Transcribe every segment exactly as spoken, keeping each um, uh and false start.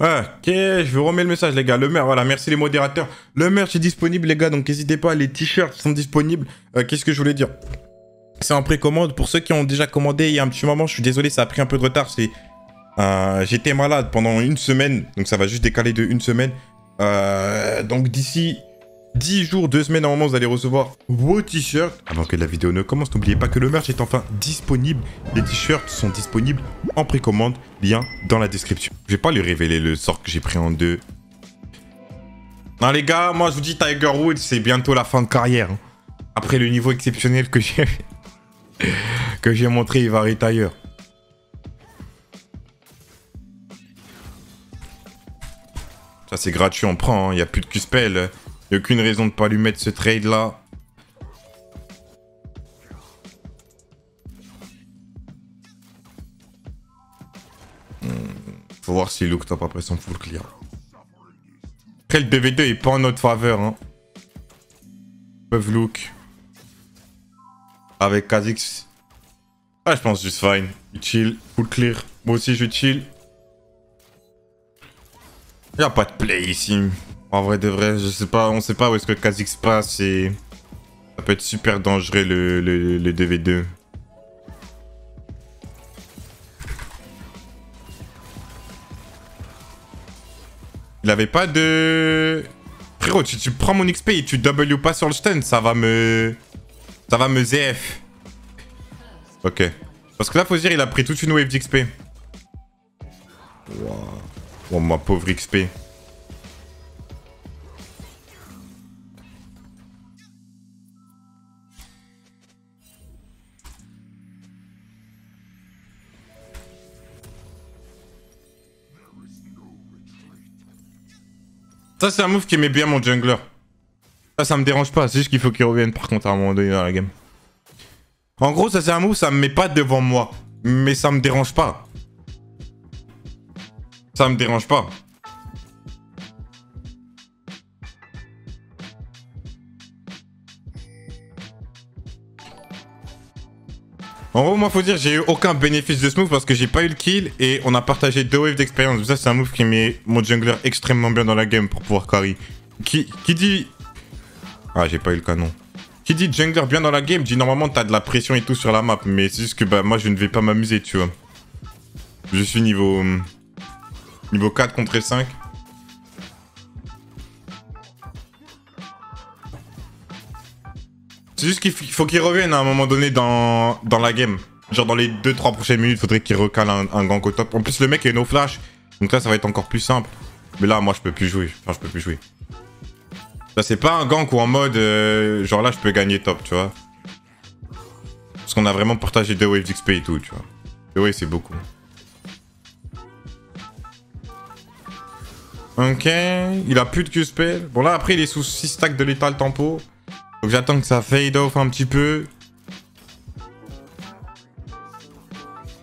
Ok, je vous remets le message, les gars. Le merch, voilà, merci les modérateurs. Le merch est disponible, les gars, donc n'hésitez pas. Les t-shirts sont disponibles. Euh, Qu'est-ce que je voulais dire? C'est en précommande. Pour ceux qui ont déjà commandé il y a un petit moment, je suis désolé, ça a pris un peu de retard. Euh, J'étais malade pendant une semaine, donc ça va juste décaler de une semaine. Euh, donc d'ici dix jours, deux semaines, normalement, vous allez recevoir vos t-shirts. Avant que la vidéo ne commence, n'oubliez pas que le merch est enfin disponible. Les t-shirts sont disponibles en précommande. Lien dans la description. Je vais pas lui révéler le sort que j'ai pris en deux. Non, les gars, moi, je vous dis Tiger Woods, c'est bientôt la fin de carrière. Hein. Après le niveau exceptionnel que j'ai que j'ai montré, il va retire. Ça, c'est gratuit, on prend. Il hein. n'y a plus de Q-spell. Il n'y a aucune raison de ne pas lui mettre ce trade-là. Hmm. Faut voir si Luke tape après son full clear. Après, le B V deux n'est pas en notre faveur. Hein. Ils peuvent Luke. Avec Kha'Zix. Ah, je pense juste Vayne. Il chill, full clear. Moi aussi, je chill. Il n'y a pas de play ici. En vrai de vrai, je sais pas, on sait pas où est-ce que Kha'Zix passe et ça peut être super dangereux le, le, le deux v deux. Il avait pas de... Frérot, tu, tu prends mon X P et tu W pas sur le stun, ça va me... Ça va me Z F. Ok. Parce que là, faut se dire, il a pris toute une wave d'X P. Wow. Oh, ma pauvre X P. Ça, c'est un move qui aimait bien mon jungler. Ça, ça me dérange pas. C'est juste qu'il faut qu'il revienne par contre à un moment donné dans la game. En gros, ça, c'est un move, ça me met pas devant moi. Mais ça me dérange pas. Ça me dérange pas. En gros, moi, faut dire, j'ai eu aucun bénéfice de ce move parce que j'ai pas eu le kill et on a partagé deux waves d'expérience. Ça, c'est un move qui met mon jungler extrêmement bien dans la game pour pouvoir carry. Qui, qui dit... Ah, j'ai pas eu le canon. Qui dit jungler bien dans la game, dit normalement, t'as de la pression et tout sur la map. Mais c'est juste que bah, moi, je ne vais pas m'amuser, tu vois. Je suis niveau... Niveau quatre contre cinq. C'est juste qu'il faut qu'il revienne à un moment donné dans, dans la game. Genre dans les deux trois prochaines minutes, faudrait qu'il recale un, un gank au top. En plus, le mec est no flash. Donc là, ça va être encore plus simple. Mais là, moi, je peux plus jouer. Enfin, je peux plus jouer. Là, c'est pas un gank ou en mode... Euh, genre là, je peux gagner top, tu vois. Parce qu'on a vraiment partagé deux waves d'X P et tout, tu vois. Deux waves, c'est beaucoup. Ok. Il a plus de Q-spell. Bon, là, après, il est sous six stacks de l'étal tempo. Donc j'attends que ça fade off un petit peu.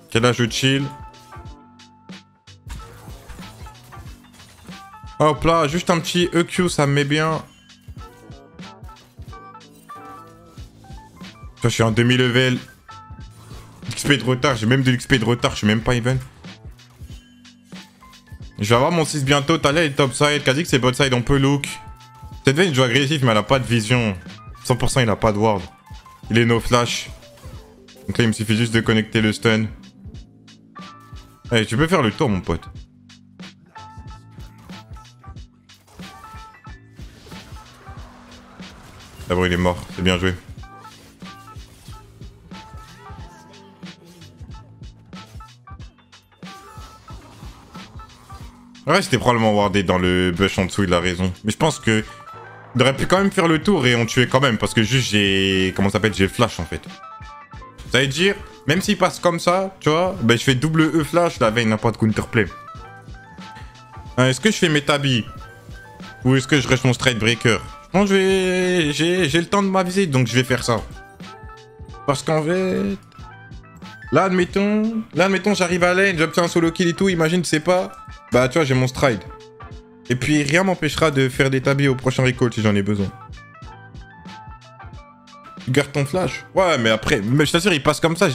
Ok, là je chill. Hop là, juste un petit E Q, ça me met bien. Je suis en demi-level. X P de retard, j'ai même de l'X P de retard, je suis même pas even. Je vais avoir mon six bientôt. Talia est top side, Kha'Zix c'est bot side, on peut look. Cette veine joue agressif mais elle a pas de vision. cent pour cent il a pas de ward. Il est no flash. Donc là il me suffit juste de connecter le stun. Allez, tu peux faire le tour mon pote. D'abord il est mort, c'est bien joué. Ouais, c'était probablement wardé dans le bush en dessous, il a raison. Mais je pense que... Il aurait pu quand même faire le tour et on tuait quand même. Parce que juste j'ai... Comment ça s'appelle? J'ai flash en fait. Ça veut dire... Même s'il passe comme ça, tu vois... Ben bah, je fais double E flash, la veine n'a pas de counterplay. Euh, est-ce que je fais mes tabis? Ou est-ce que je reste mon straight breaker? Je pense que je vais... J'ai le temps de m'aviser, donc je vais faire ça. Parce qu'en fait... Là admettons... Là admettons j'arrive à lane, j'obtiens un solo kill et tout, imagine tu sais pas... Bah tu vois j'ai mon stride. Et puis rien m'empêchera de faire des tabis au prochain recall si j'en ai besoin. Garde ton flash. Ouais mais après, mais je t'assure il passe comme ça.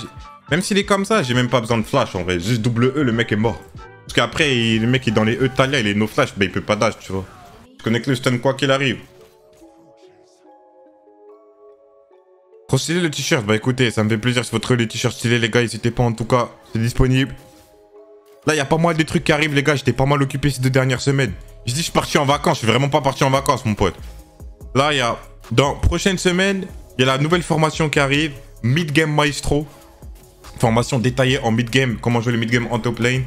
Même s'il est comme ça, j'ai même pas besoin de flash en vrai. Juste double E, le mec est mort. Parce qu'après, il... le mec est dans les E Talia, il est no flash, mais il peut pas dash, tu vois. Je connecte le stun quoi qu'il arrive. Trop stylé le t-shirt, bah écoutez, ça me fait plaisir si vous trouvez le t-shirt stylé les gars, n'hésitez pas en tout cas, c'est disponible. Là, il y a pas mal de trucs qui arrivent les gars, j'étais pas mal occupé ces deux dernières semaines. Je dis je suis parti en vacances, je suis vraiment pas parti en vacances mon pote. Là, il y a, dans prochaine semaine, il y a la nouvelle formation qui arrive, Midgame Maestro. Formation détaillée en midgame, comment jouer le midgame en top lane.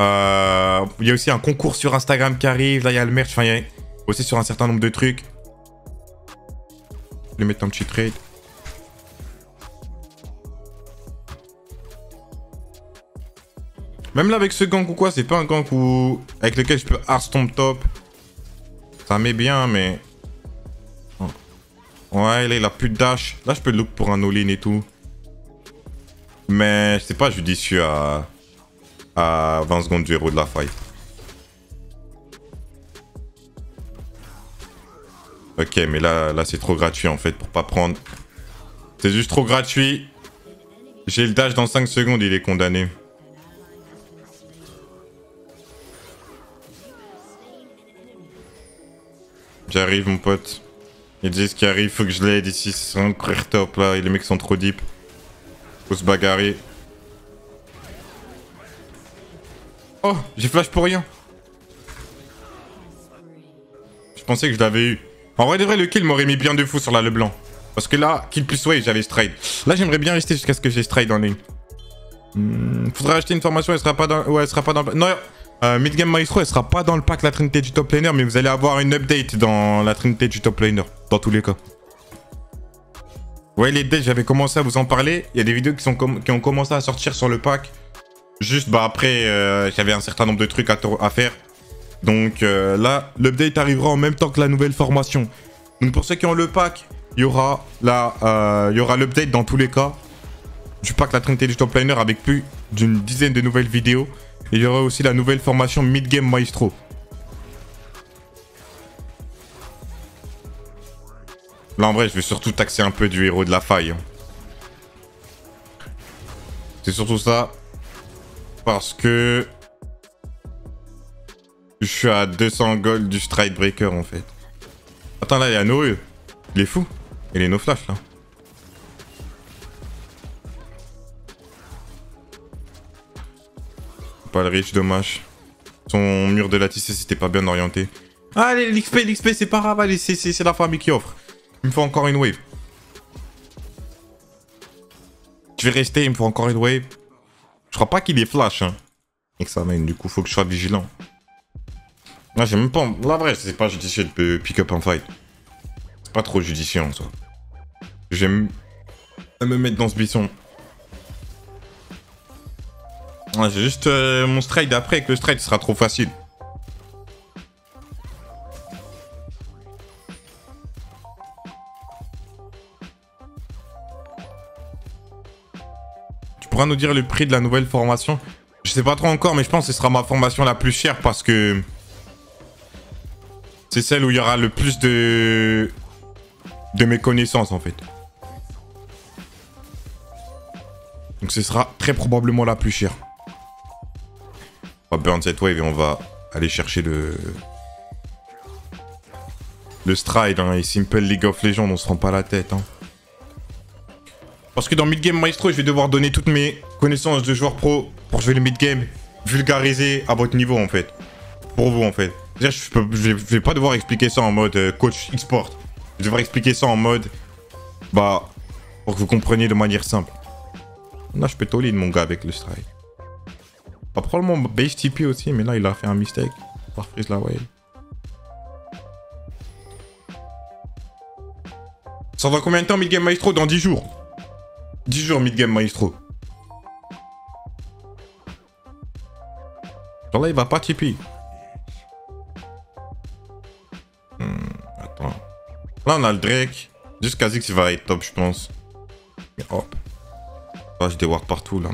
Euh, il y a aussi un concours sur Instagram qui arrive, là il y a le merch, enfin il y a aussi sur un certain nombre de trucs. Je vais mettre un petit trade. Même là avec ce gank ou quoi, c'est pas un gank où... avec lequel je peux Hearthstomp top. Ça met bien mais... ouais là il a plus de dash, là je peux look pour un all-in et tout. Mais je sais pas, je lui dis je suis à... à vingt secondes du héros de la fight. Ok, mais là, là c'est trop gratuit en fait pour pas prendre. C'est juste trop gratuit. J'ai le dash dans cinq secondes, il est condamné. J'arrive mon pote. Ils disent qu'il arrive, faut que je l'aide ici. C'est un crère top là, et les mecs sont trop deep. Faut se bagarrer. Oh, j'ai flash pour rien. Je pensais que je l'avais eu. En vrai de vrai, le kill m'aurait mis bien de fou sur la Leblanc. Parce que là, kill plus wave, j'avais stride. Là, j'aimerais bien rester jusqu'à ce que j'ai stride en ligne. Hmm, faudrait acheter une formation, elle sera pas dans, ouais, elle sera pas dans le pack. Non, euh, Midgame Maestro, elle sera pas dans le pack la trinité du top laner, mais vous allez avoir une update dans la trinité du top laner, dans tous les cas. Ouais, les dates, j'avais commencé à vous en parler. Il y a des vidéos qui, sont qui ont commencé à sortir sur le pack. Juste bah après euh, j'avais un certain nombre de trucs à, à faire. Donc euh, là l'update arrivera en même temps que la nouvelle formation. Donc pour ceux qui ont le pack, il y aura la, euh, y aura l'update dans tous les cas du pack la trinité du top laner avec plus d'une dizaine de nouvelles vidéos. Et il y aura aussi la nouvelle formation Midgame Maestro. Là en vrai je vais surtout taxer un peu du héros de la faille. C'est surtout ça. Parce que je suis à deux cents gold du stride breaker en fait. Attends là il y a no E. Il est fou. Il est no flash là. Pas le reach, dommage. Son mur de la tissée c'était pas bien orienté. Ah l'X P, l'X P c'est pas grave, c'est la famille qui offre. Il me faut encore une wave. Je vais rester, il me faut encore une wave. Je crois pas qu'il est flash hein. Et que ça mène, du coup faut que je sois vigilant. Là j'ai même pas... Là vrai c'est pas judicieux de pick up un fight. C'est pas trop judicieux en soi. J'aime me mettre dans ce buisson. Ouais, j'ai juste euh, mon stride après avec le stride sera trop facile. Nous dire le prix de la nouvelle formation, je sais pas trop encore, mais je pense que ce sera ma formation la plus chère parce que c'est celle où il y aura le plus de de mes connaissances en fait, donc ce sera très probablement la plus chère. On va burn cette wave et on va aller chercher le le stride hein, et simple League of Legends, on se rend pas la tête hein. Parce que dans Midgame Maestro, je vais devoir donner toutes mes connaissances de joueur pro pour jouer le midgame, vulgariser à votre niveau en fait. Pour vous en fait. Je ne vais pas devoir expliquer ça en mode coach export. Je vais devoir expliquer ça en mode... bah... pour que vous compreniez de manière simple. Là, je peux toller mon gars avec le strike. Pas probablement base T P aussi, mais là, il a fait un mistake. Par freeze la wave. Ça va combien de temps Midgame Maestro? Dans dix jours. dix jours Midgame Maestro. Genre là il va pas Tipeee. Hmm, attends. Là on a le Drake. Juste Kha'Zix il va être top je pense. Et hop. Là je déward partout là.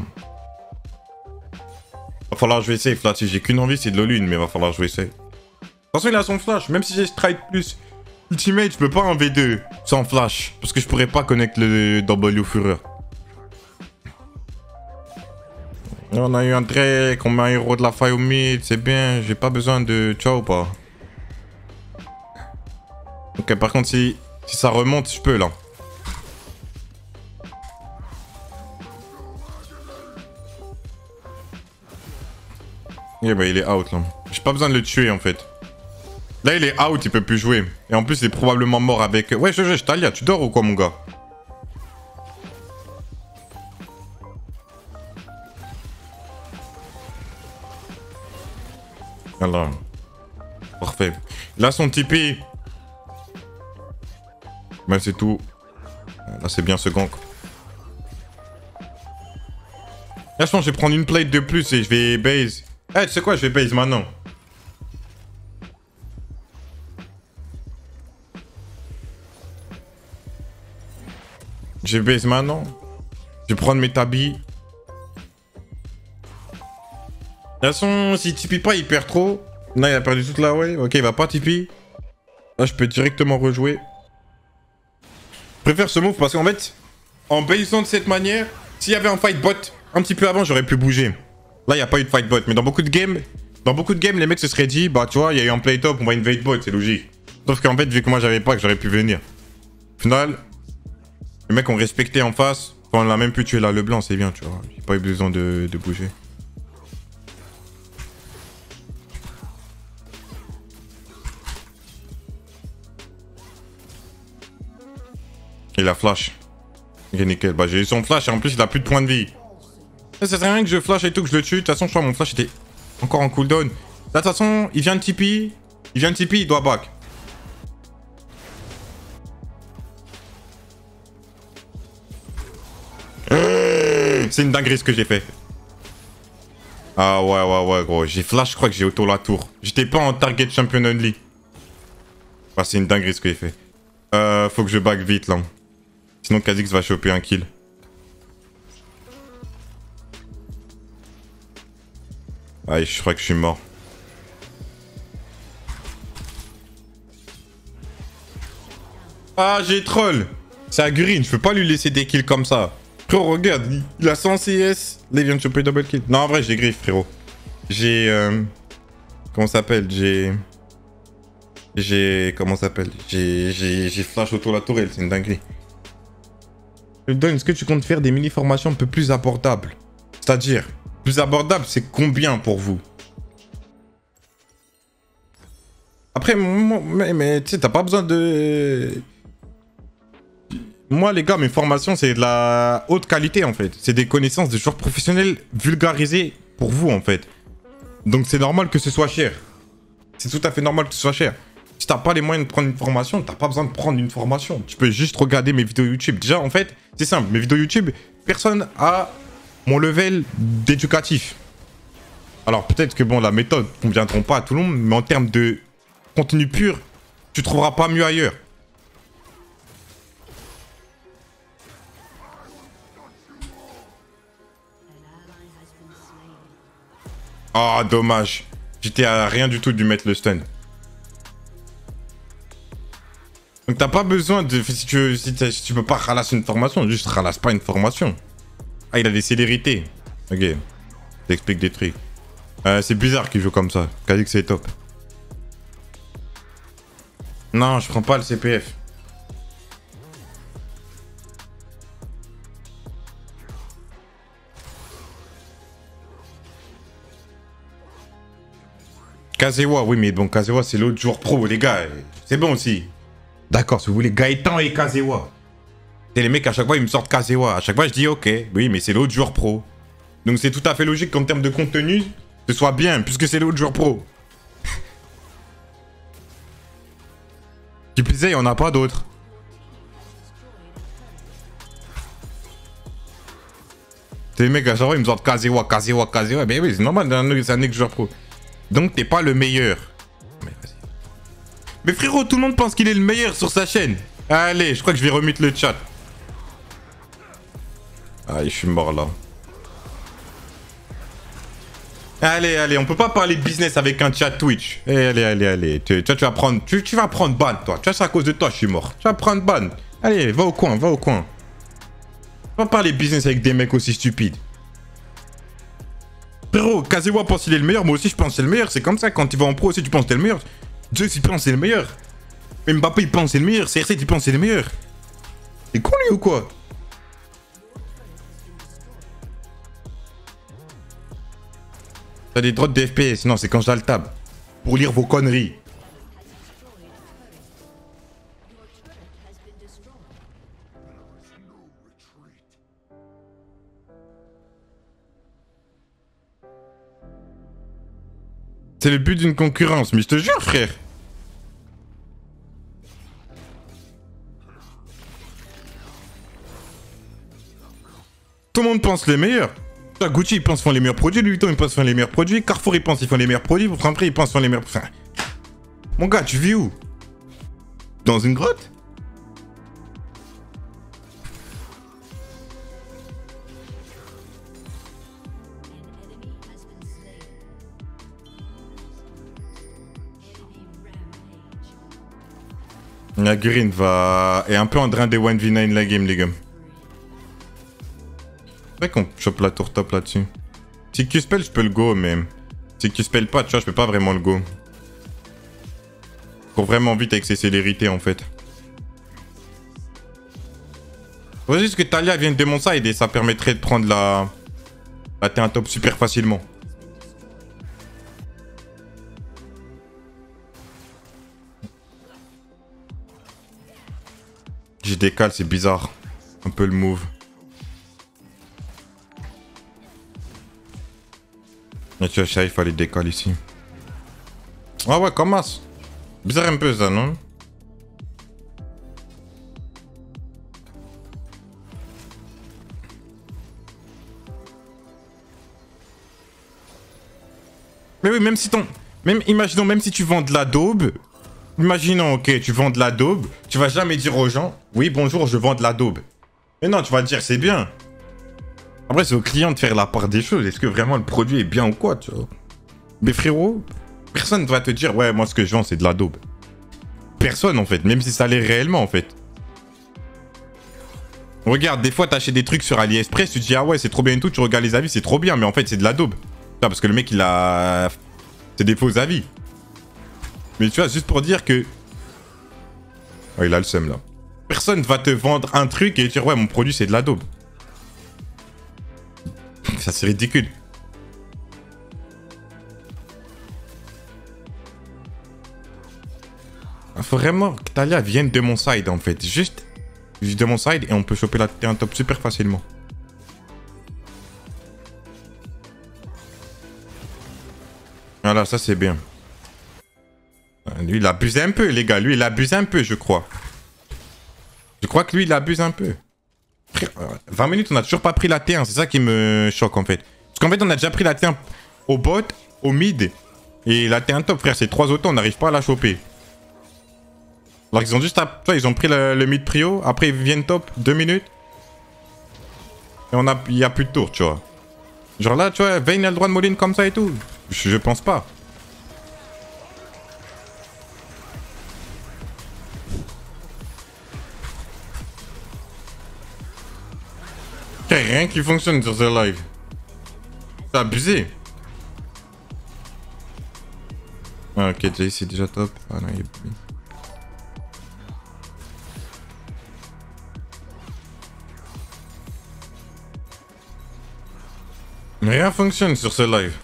Va falloir jouer safe là. Si j'ai qu'une envie c'est de l'olune, mais va falloir jouer safe. De toute façon il a son flash. Même si j'ai strike plus ultimate je peux pas en V deux sans flash. Parce que je pourrais pas connecter le W Fureur. On a eu un Drake, on met un héros de la faille au mid, c'est bien, j'ai pas besoin de... Tu vois ou pas? Ok, par contre, si, si ça remonte, je peux là. Yeah, bah il est out là. J'ai pas besoin de le tuer en fait. Là, il est out, il peut plus jouer. Et en plus, il est probablement mort avec... Ouais, je je, je Talia, tu dors ou quoi, mon gars? Voilà. Parfait. Là, son Tipeee. Mais c'est tout. Là, c'est bien ce gank. Là, je pense que je vais prendre une plate de plus et je vais base. Eh, hey, tu sais quoi, je vais base maintenant. Je vais base maintenant. Je vais prendre mes tabis. De toute façon, s'il tipeee pas, il perd trop. Là, il a perdu toute la wave. Ok, il va pas tipeee. Là, je peux directement rejouer. Je préfère ce move parce qu'en fait, en baissant de cette manière, s'il y avait un fight bot un petit peu avant, j'aurais pu bouger. Là, il n'y a pas eu de fight bot. Mais dans beaucoup de games, dans beaucoup de games, les mecs se seraient dit, bah tu vois, il y a eu un play top, on va invade bot, c'est logique. Sauf qu'en fait, vu que moi, j'avais pas, que j'aurais pu venir. Au final, les mecs ont respecté en face. Enfin, on l'a même pu tuer là, Leblanc, c'est bien, tu vois. J'ai pas eu besoin de, de bouger. Il a flash. Ok, nickel. Bah, j'ai eu son flash et en plus, il a plus de points de vie. Ça sert à rien que je flash et tout, que je le tue. De toute façon, je crois que mon flash était encore en cooldown. Là, de toute façon, il vient de tipeee. Il vient de tipeee, il doit back. C'est une dinguerie ce que j'ai fait. Ah ouais, ouais, ouais, gros. J'ai flash, je crois que j'ai auto la tour. J'étais pas en target champion only. Bah, c'est une dinguerie ce que j'ai fait. Euh, faut que je back vite là. Sinon Kha'Zix va choper un kill. Ah, je crois que je suis mort. Ah, j'ai troll. C'est Agurine, je peux pas lui laisser des kills comme ça. Frérot, regarde, il a cent C S. Là, il vient de choper double kill. Non, en vrai, j'ai griffe, frérot. J'ai... Euh... Comment ça s'appelle? J'ai... J'ai... Comment ça s'appelle? J'ai flash autour de la tourelle, c'est une dinguerie. Don, est-ce que tu comptes faire des mini-formations un peu plus abordables? C'est-à-dire, plus abordable, c'est combien pour vous? Après, moi, mais, mais tu sais, t'as pas besoin de... Moi, les gars, mes formations, c'est de la haute qualité, en fait. C'est des connaissances de joueurs professionnels vulgarisées pour vous, en fait. Donc, c'est normal que ce soit cher. C'est tout à fait normal que ce soit cher. Si t'as pas les moyens de prendre une formation, t'as pas besoin de prendre une formation. Tu peux juste regarder mes vidéos YouTube. Déjà, en fait, c'est simple. Mes vidéos YouTube, personne a mon level d'éducatif. Alors, peut-être que, bon, la méthode ne conviendra pas à tout le monde, mais en termes de contenu pur, tu trouveras pas mieux ailleurs. Ah, oh, dommage. J'étais à rien du tout de lui mettre le stun. Donc t'as pas besoin de... Si tu, veux, si si tu peux pas ralasser une formation, juste ralasse pas une formation. Ah, il a des célérités. Ok. T'expliques des trucs. Euh, c'est bizarre qu'il joue comme ça. Kha'Zix, c'est top. Non, je prends pas le C P F. Kazewa, oui, mais bon, Kazewa, c'est l'autre joueur pro, les gars. C'est bon aussi. D'accord, si vous voulez, Gaëtan et Kazewa. C'est les mecs, à chaque fois, ils me sortent Kazewa. À chaque fois, je dis, ok, oui, mais c'est l'autre joueur pro. Donc, c'est tout à fait logique qu'en termes de contenu, ce soit bien, puisque c'est l'autre joueur pro. Qui plus est, il n'y en a pas d'autres. C'est les mecs, à chaque fois, ils me sortent Kazewa, Kazewa, Kazewa. Mais oui, c'est normal, c'est un ex-joueur pro. Donc t'es pas le meilleur. Mais, mais frérot, tout le monde pense qu'il est le meilleur sur sa chaîne. Allez, je crois que je vais remute le chat. Ah, je suis mort là. Allez, allez, on peut pas parler de business avec un chat Twitch. Allez, allez, allez. Tu, tu, tu vas prendre, tu, tu vas prendre ban, toi. Tu vois, c'est à cause de toi, je suis mort. Tu vas prendre ban. Allez, va au coin, va au coin. On va pas parler business avec des mecs aussi stupides. Frérot, Kazewa pense qu'il est le meilleur, moi aussi je pense que c'est le meilleur. C'est comme ça, quand tu vas en pro aussi tu penses que t'es le meilleur. Dieu il pense que c'est le meilleur. Même Mbappé il pense que c'est le meilleur, C R sept il pense que c'est le meilleur. C'est con lui ou quoi? T'as des drops de F P S, non c'est quand j'ai le tab. Pour lire vos conneries. C'est le but d'une concurrence, mais je te jure frère. Tout le monde pense les meilleurs. Toi, Gucci, ils pensent qu'ils font les meilleurs produits, Louis Vuitton, ils pensent qu'ils font les meilleurs produits, Carrefour, ils pensent qu'ils font les meilleurs produits, pour prix, ils pensent qu'ils font les meilleurs... Enfin... Mon gars, tu vis où? Dans une grotte? Agurine va... est un peu en train de un v neuf la game, les gars. C'est vrai qu'on chope la tour top là-dessus. Si Q spell, je peux le go, mais... Si Q spell pas, tu vois, je peux pas vraiment le go. Cours vraiment vite avec ses célérités, en fait. Faut juste que Talia vienne de mon side et ça permettrait de prendre la... la T un top super facilement. J'ai des cales, c'est bizarre. Un peu le move. Mais tu vois, ça, il fallait décaler ici. Ah ouais, comme as. Bizarre un peu ça, non? Mais oui, même si ton... Même, imaginons, même si tu vends de la daube... Imaginons, ok, tu vends de la daube. Tu vas jamais dire aux gens, oui, bonjour, je vends de la daube. Mais non, tu vas dire, c'est bien. Après, c'est au client de faire la part des choses. Est-ce que vraiment le produit est bien ou quoi, tu vois? Mais frérot, personne ne va te dire, ouais, moi, ce que je vends, c'est de la daube. Personne, en fait. Même si ça l'est réellement, en fait. Regarde, des fois, t'achètes des trucs sur AliExpress, tu te dis, ah ouais, c'est trop bien et tout. Tu regardes les avis, c'est trop bien. Mais en fait, c'est de la daube. Parce que le mec, il a... C'est des faux avis. Mais tu vois, juste pour dire que... Oh, il a le seum, là. Personne ne va te vendre un truc et dire, ouais, mon produit, c'est de la daube. Ça c'est ridicule. Faut vraiment que Talia vienne de mon side en fait. Juste de mon side et on peut choper la T un top super facilement. Voilà, ça c'est bien. Lui il abuse un peu les gars. Lui il abuse un peu je crois. Je crois que lui il abuse un peu. vingt minutes, on n'a toujours pas pris la T un, c'est ça qui me choque en fait. Parce qu'en fait, on a déjà pris la T un au bot, au mid, et la T un top, frère, c'est trois autos, on n'arrive pas à la choper. Alors qu'ils ont juste à... Ils ont pris le, le mid prio, après ils viennent top, deux minutes. Et on a... il n'y a plus de tour, tu vois. Genre là, tu vois, Vayne a le droit de Moline comme ça et tout. Je, je pense pas. Rien qui fonctionne sur ce live. C'est abusé. Ah, ok, Jay, c'est déjà top. Ah non, il est plus. Rien fonctionne sur ce live.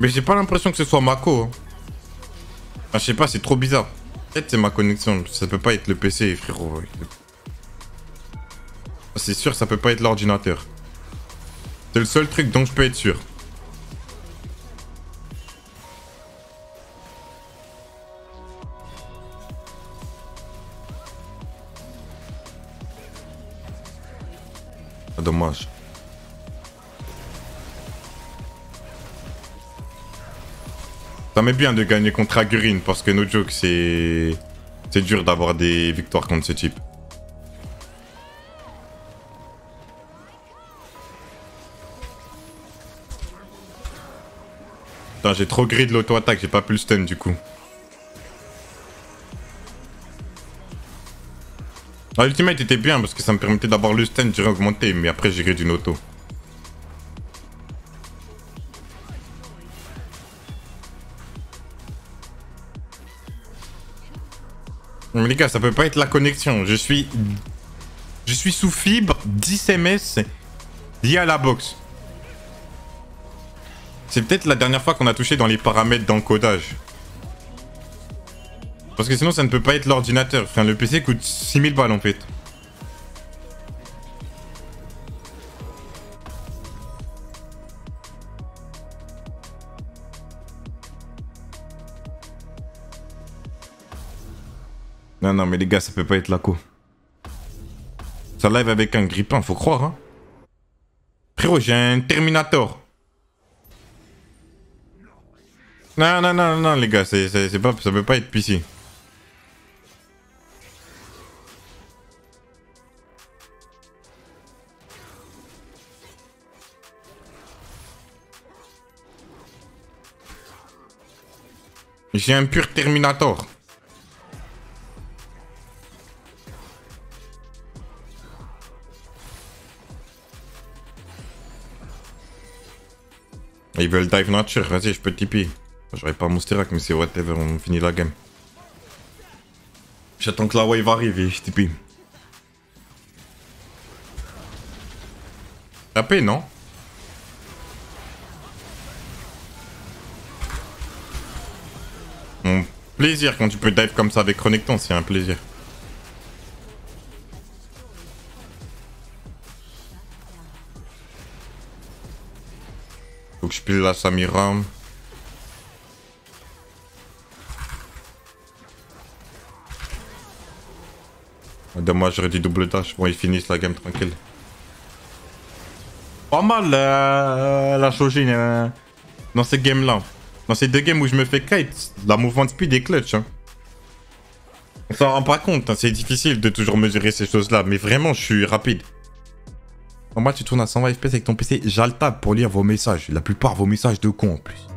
Mais j'ai pas l'impression que ce soit Mako. Hein. Ah, je sais pas, c'est trop bizarre. Peut-être c'est ma connexion. Ça peut pas être le P C, frérot. C'est sûr, ça peut pas être l'ordinateur. C'est le seul truc dont je peux être sûr. Ah, dommage. Ça m'est bien de gagner contre Agurine parce que no joke, c'est... C'est dur d'avoir des victoires contre ce type. Putain, j'ai trop gris de l'auto-attaque, j'ai pas pu le stun du coup. Ah, l'ultimate était bien parce que ça me permettait d'avoir le stun, j'aurais augmenté, mais après j'ai gris d'une auto. Mais les gars, ça peut pas être la connexion. Je suis... Je suis sous fibre, dix M S lié à la box. C'est peut-être la dernière fois qu'on a touché dans les paramètres d'encodage. Parce que sinon, ça ne peut pas être l'ordinateur. Enfin, le P C coûte six mille balles en fait. Non, non, mais les gars, ça peut pas être la co. Ça live avec un grippin, faut croire, hein. Frérot, j'ai un Terminator. Non, non, non, non, les gars, c'est, c'est, c'est pas, ça peut pas être P C. J'ai un pur Terminator. Ils veulent dive nature, vas-y, je peux tipi. J'aurais pas mon stirac, mais c'est whatever, on finit la game. J'attends que la wave arrive et je tipi. Tapé, non? Mon plaisir quand tu peux dive comme ça avec Renekton, c'est un plaisir. Faut que je pile la Samira. Dommage, j'aurais dû double dash. Bon, ils finissent la game tranquille. Pas mal euh, la Shojin euh, dans ces games là. Dans ces deux games où je me fais kite, la mouvement speed est clutch. Hein. On s'en rend pas compte, hein. C'est difficile de toujours mesurer ces choses là. Mais vraiment, je suis rapide. En bas, tu tournes à cent vingt F P S avec ton P C, j'altable pour lire vos messages. La plupart vos messages de con en plus.